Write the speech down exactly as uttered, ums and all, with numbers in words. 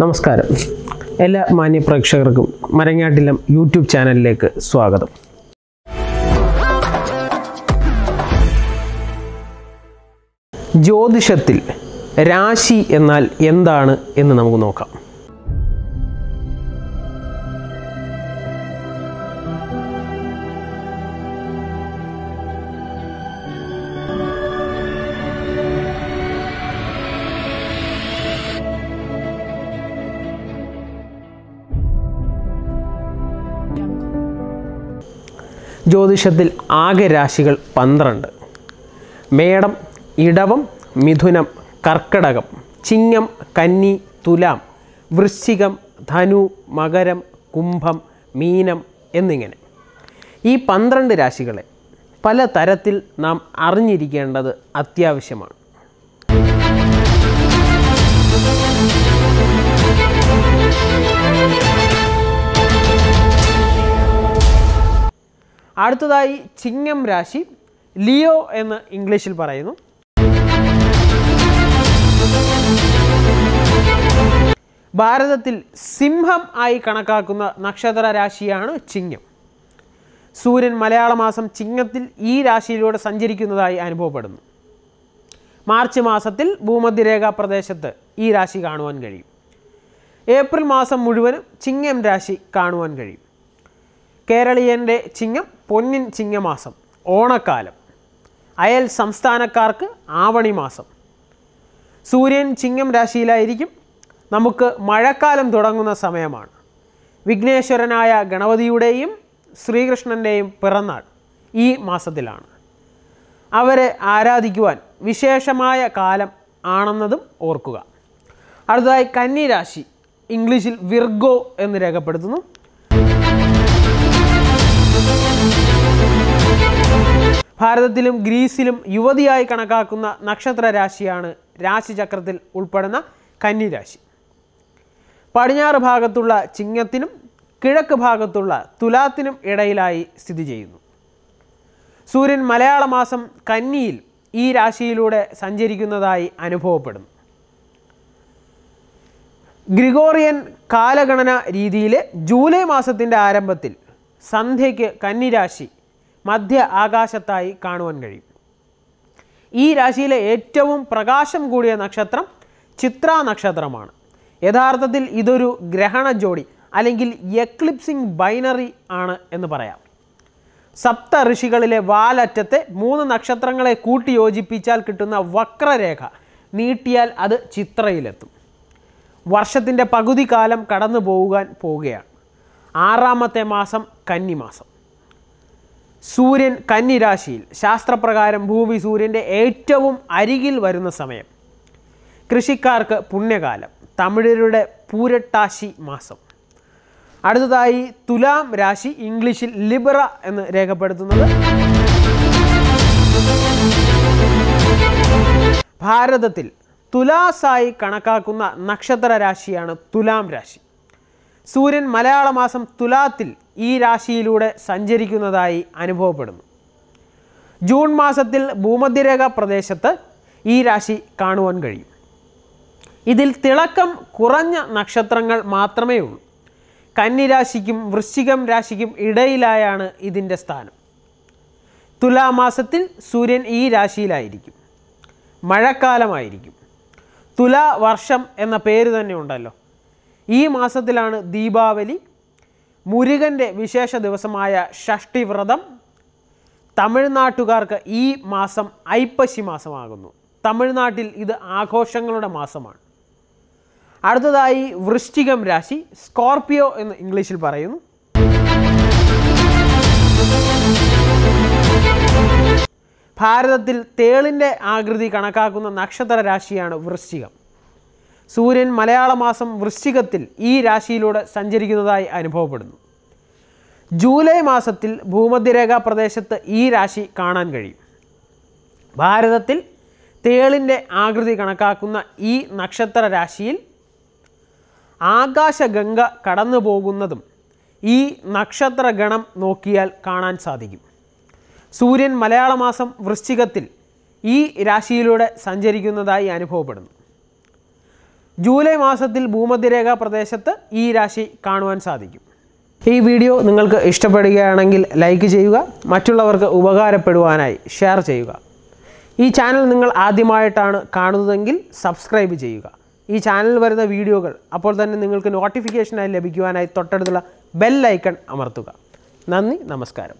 നമസ്കാരം. എല്ലാ മാന്യ പ്രേക്ഷകർക്കും മരങ്ങാട്ടില്ലം യൂട്യൂബ് ചാനലിലേക്ക് സ്വാഗതം. ജ്യോതിഷത്തിൽ രാശി എന്നാൽ എന്താണ് എന്ന് നമുക്ക് നോക്കാം. ജ്യോതിഷത്തിൽ ആകെ രാശികൾ പന്ത്രണ്ട്. മേടം, ഇടവം, മിഥുനം, കർക്കിടകം, ചിങ്ങം, കന്നി, തുലാം, വൃശ്ചികം, ധനു, മകരം, കുംഭം, മീനം എന്നിങ്ങനെ ഈ പന്ത്രണ്ട് രാശികളെ പല തരത്തിൽ നാം അറിഞ്ഞിരിക്കേണ്ടത് അത്യാവശ്യമാണ്. അടുത്തതായി ചിങ്ങം രാശി, ലിയോ എന്ന് ഇംഗ്ലീഷിൽ പറയുന്നു. ഭാരതത്തിൽ സിംഹം ആയി കണക്കാക്കുന്ന നക്ഷത്ര രാശിയാണ് ചിങ്ങം. സൂര്യൻ മലയാള മാസം ചിങ്ങത്തിൽ ഈ രാശിയിലൂടെ സഞ്ചരിക്കുന്നതായി അനുഭവപ്പെടുന്നു. മാർച്ച് മാസത്തിൽ ഭൂമധ്യരേഖാ പ്രദേശത്ത് ഈ രാശി കാണുവാൻ കഴിയും. ഏപ്രിൽ മാസം മുഴുവനും ചിങ്ങം രാശി കാണുവാൻ കഴിയും. കേരളീയൻ്റെ ചിങ്ങം പൊന്നിൻ ചിങ്ങമാസം, ഓണക്കാലം. അയൽ സംസ്ഥാനക്കാർക്ക് ആവണി മാസം. സൂര്യൻ ചിങ്ങം രാശിയിലായിരിക്കും. നമുക്ക് മഴക്കാലം തുടങ്ങുന്ന സമയമാണ്. വിഘ്നേശ്വരനായ ഗണപതിയുടെയും ശ്രീകൃഷ്ണൻ്റെയും പിറന്നാൾ ഈ മാസത്തിലാണ്. അവരെ ആരാധിക്കുവാൻ വിശേഷമായ കാലം ആണെന്നതും ഓർക്കുക. അടുത്തതായി കന്നി രാശി, ഇംഗ്ലീഷിൽ വിർഗോ എന്ന് രേഖപ്പെടുത്തുന്നു. ഭാരതത്തിലും ഗ്രീസിലും യുവതിയായി കണക്കാക്കുന്ന നക്ഷത്ര രാശിയാണ് രാശിചക്രത്തിൽ ഉൾപ്പെടുന്ന കന്നി രാശി. പടിഞ്ഞാറ് ഭാഗത്തുള്ള ചിങ്ങത്തിനും കിഴക്ക് ഭാഗത്തുള്ള തുലാത്തിനും ഇടയിലായി സ്ഥിതി ചെയ്യുന്നു. സൂര്യൻ മലയാള മാസം കന്നിയിൽ ഈ രാശിയിലൂടെ സഞ്ചരിക്കുന്നതായി അനുഭവപ്പെടുന്നു. ഗ്രിഗോറിയൻ കാലഗണന രീതിയിലെ ജൂലൈ മാസത്തിൻ്റെ ആരംഭത്തിൽ സന്ധ്യയ്ക്ക് കന്നിരാശി മധ്യ ആകാശത്തായി കാണുവാൻ കഴിയും. ഈ രാശിയിലെ ഏറ്റവും പ്രകാശം കൂടിയ നക്ഷത്രം ചിത്ര നക്ഷത്രമാണ്. യഥാർത്ഥത്തിൽ ഇതൊരു ഗ്രഹണ ജോഡി അല്ലെങ്കിൽ എക്ലിപ്സിംഗ് ബൈനറി ആണ് എന്ന് പറയാം. സപ്ത ഋഷികളിലെ വാലറ്റത്തെ മൂന്ന് നക്ഷത്രങ്ങളെ കൂട്ടി യോജിപ്പിച്ചാൽ കിട്ടുന്ന വക്രരേഖ നീട്ടിയാൽ അത് ചിത്രയിലെത്തും. വർഷത്തിൻ്റെ പകുതി കാലം കടന്നു പോകാൻ പോവുകയാണ്. ആറാമത്തെ മാസം കന്നിമാസം. സൂര്യൻ കന്നിരാശിയിൽ ശാസ്ത്രപ്രകാരം ഭൂമി സൂര്യൻ്റെ ഏറ്റവും അരികിൽ വരുന്ന സമയം. കൃഷിക്കാർക്ക് പുണ്യകാലം, തമിഴരുടെ പൂരട്ടാശി മാസം. അടുത്തതായി തുലാം രാശി, ഇംഗ്ലീഷിൽ ലിബ്ര എന്ന് രേഖപ്പെടുത്തുന്നത്. ഭാരതത്തിൽ തുലാസായി കണക്കാക്കുന്ന നക്ഷത്ര രാശിയാണ് തുലാം രാശി. സൂര്യൻ മലയാള മാസം തുലാത്തിൽ ഈ രാശിയിലൂടെ സഞ്ചരിക്കുന്നതായി അനുഭവപ്പെടുന്നു. ജൂൺ മാസത്തിൽ ഭൂമധ്യരേഖ പ്രദേശത്ത് ഈ രാശി കാണുവാൻ കഴിയും. ഇതിൽ തിളക്കം കുറഞ്ഞ നക്ഷത്രങ്ങൾ മാത്രമേ ഉള്ളൂ. കന്നിരാശിക്കും വൃശ്ചികം രാശിക്കും ഇടയിലായാണ് ഇതിൻ്റെ സ്ഥാനം. തുലാമാസത്തിൽ സൂര്യൻ ഈ രാശിയിലായിരിക്കും. മഴക്കാലമായിരിക്കും. തുലാ വർഷം എന്ന പേര് തന്നെ ഉണ്ടല്ലോ. ഈ മാസത്തിലാണ് ദീപാവലി, മുരുകൻ്റെ വിശേഷ ദിവസമായ ഷഷ്ടിവ്രതം. തമിഴ്നാട്ടുകാർക്ക് ഈ മാസം ഐപ്പശി മാസമാകുന്നു. തമിഴ്നാട്ടിൽ ഇത് ആഘോഷങ്ങളുടെ മാസമാണ്. അടുത്തതായി വൃശ്ചികം രാശി, സ്കോർപിയോ എന്ന് ഇംഗ്ലീഷിൽ പറയുന്നു. ഭാരതത്തിൽ തേളിൻ്റെ ആകൃതി കണക്കാക്കുന്ന നക്ഷത്ര രാശിയാണ് വൃശ്ചികം. സൂര്യൻ മലയാള മാസം വൃശ്ചികത്തിൽ ഈ രാശിയിലൂടെ സഞ്ചരിക്കുന്നതായി അനുഭവപ്പെടുന്നു. ജൂലൈ മാസത്തിൽ ഭൂമധ്യരേഖാ പ്രദേശത്ത് ഈ രാശി കാണാൻ കഴിയും. ഭാരതത്തിൽ തേളിൻ്റെ ആകൃതി കണക്കാക്കുന്ന ഈ നക്ഷത്ര രാശിയിൽ ആകാശഗംഗ കടന്നു പോകുന്നതും ഈ നക്ഷത്രഗണം നോക്കിയാൽ കാണാൻ സാധിക്കും. സൂര്യൻ മലയാള മാസം വൃശ്ചികത്തിൽ ഈ രാശിയിലൂടെ സഞ്ചരിക്കുന്നതായി അനുഭവപ്പെടുന്നു. ജൂലൈ മാസത്തിൽ ഭൂമധ്യരേഖാ പ്രദേശത്ത് ഈ രാശി കാണുവാൻ സാധിക്കും. ഈ വീഡിയോ നിങ്ങൾക്ക് ഇഷ്ടപ്പെടുകയാണെങ്കിൽ ലൈക്ക് ചെയ്യുക, മറ്റുള്ളവർക്ക് ഉപകാരപ്പെടുവാനായി ഷെയർ ചെയ്യുക. ഈ ചാനൽ നിങ്ങൾ ആദ്യമായിട്ടാണ് കാണുന്നതെങ്കിൽ സബ്സ്ക്രൈബ് ചെയ്യുക. ഈ ചാനലിൽ വരുന്ന വീഡിയോകൾ അപ്പോൾ തന്നെ നിങ്ങൾക്ക് നോട്ടിഫിക്കേഷനായി ലഭിക്കുവാനായി തൊട്ടടുത്തുള്ള ബെൽ ഐക്കൺ അമർത്തുക. നന്ദി, നമസ്കാരം.